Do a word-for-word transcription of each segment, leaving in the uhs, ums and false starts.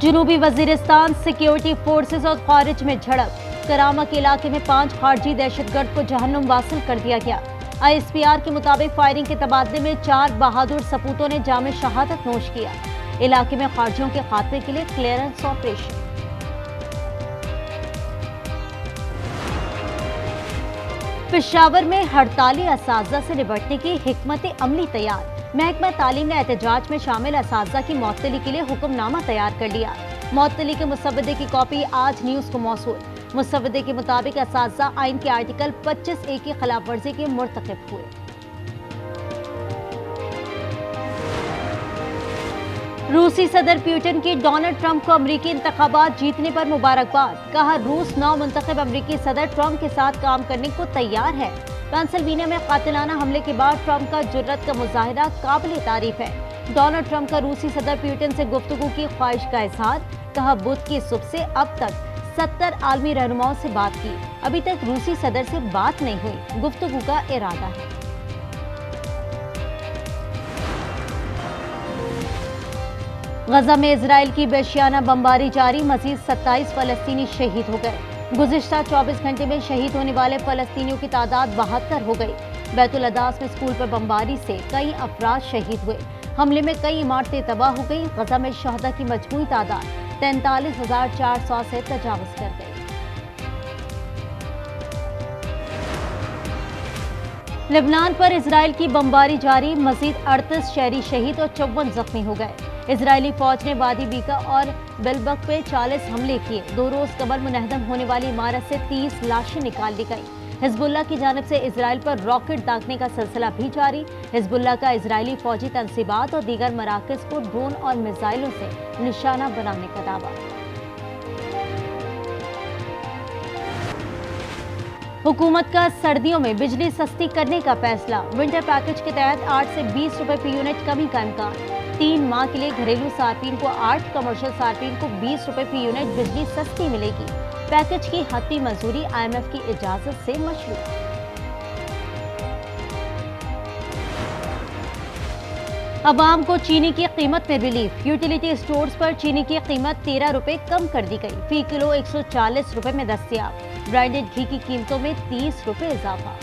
जुनूबी Waziristan security forces और खारिज में झड़प। करामा के इलाके में पांच खारजी दहशतगर्द को जहन्नुम वासिल कर दिया गया। आई एस पी आर के मुताबिक फायरिंग के तबादले में चार बहादुर सपूतों ने जाम शहादत नोश किया। इलाके में खारजियों के खात्मे के लिए क्लियरेंस ऑपरेशन। पेशावर में हड़ताली असातिज़ा से निपटने की हिकमत अमली तैयार। महकमा तालीम ने एहतजाज में शामिल असातिज़ा की मौतली के लिए हुक्मनामा तैयार कर लिया। मौतली के मुसवदे की कॉपी आज न्यूज़ को मौसूल। मुसवदे के मुताबिक असातिज़ा आइन के आर्टिकल पच्चीस ए की खिलाफ वर्जी के मुर्तकब हुए। रूसी सदर पुतिन की डोनाल्ड ट्रंप को अमरीकी इंतखाबात जीतने पर मुबारकबाद। कहा रूस नौ मुंतखब अमरीकी सदर ट्रंप के साथ काम करने को तैयार है। पेंसिल्वेनिया में कातिलाना हमले के बाद ट्रंप का जुर्रत का मुजाहिरा काबिल तारीफ है। डोनाल्ड ट्रंप का रूसी सदर पुतिन से गुफ्तगू की ख्वाहिश का इजहार। कहा बुध की सुबह से अब तक सत्तर आलमी रहनुमाओं से बात की, अभी तक रूसी सदर से बात नहीं हुई, गुफ्तगू का इरादा है। गजा में इजराइल की बेशियाना बमबारी जारी, मजीद सत्ताईस फलस्तीनी शहीद हो गए। गुज़िश्ता चौबीस घंटे में शहीद होने वाले फलस्तीनियों की तादाद बहत्तर हो गई। बैतुल अदास में स्कूल पर बमबारी से कई अफराद शहीद हुए। हमले में कई इमारतें तबाह हो गई। गजा में शहदा की मजमूई तादाद तैंतालीस हजार चार सौ से तजावुज़ कर गई। लेबनान पर इसराइल की बमबारी जारी, मजीद अड़तीस शहरी शहीद और चौवन जख्मी हो गए। इसराइली फौज ने वादी बीका और बेलबक पे चालीस हमले किए। दो रोज कबल मुनहदम होने वाली इमारत से तीस लाशें निकाल ली गई। हिजबुल्लाह की जानिब से इसराइल पर रॉकेट दागने का सिलसिला भी जारी। हिजबुल्लाह का इसराइली फौजी तनसीबात और दीगर मराकज को ड्रोन और मिसाइलों से निशाना बनाने का दावा। हुकूमत का सर्दियों में बिजली सस्ती करने का फैसला। विंटर पैकेज के तहत आठ से बीस रुपए प्रति यूनिट कमी का इम्कान। तीन माह के लिए घरेलू सार्फिन को आठ, कमर्शियल सार्फिन को बीस रुपए प्रति यूनिट बिजली सस्ती मिलेगी। पैकेज की हत्ती मंजूरी आई एम एफ की इजाजत से मशरूत। अवाम को चीनी की कीमत में रिलीफ। यूटिलिटी स्टोर्स पर चीनी की कीमत तेरह रुपए कम कर दी गई। फी किलो एक सौ चालीस रुपए में दस्तियाब। ब्रांडेड घी की कीमतों में तीस रुपए इजाफा।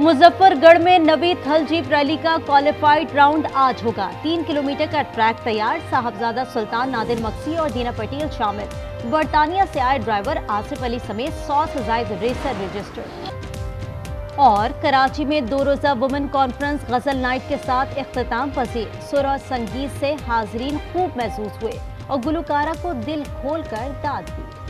मुजफ्फरगढ़ में नबी थल जीप रैली का क्वालिफाइड राउंड आज होगा। तीन किलोमीटर का ट्रैक तैयार। साहबजादा सुल्तान नादिर मक्सी और दीना पटेल शामिल। बरतानिया से आए ड्राइवर आसिफ अली समेत सौ से ज्यादा रेसर रजिस्टर्ड। और कराची में दो रोजा वुमेन कॉन्फ्रेंस गजल नाइट के साथ अख्ताम पसीर। सुर और संगीत से हाजरीन खूब महसूस हुए और गुलकारा को दिल खोल कर दाद दी।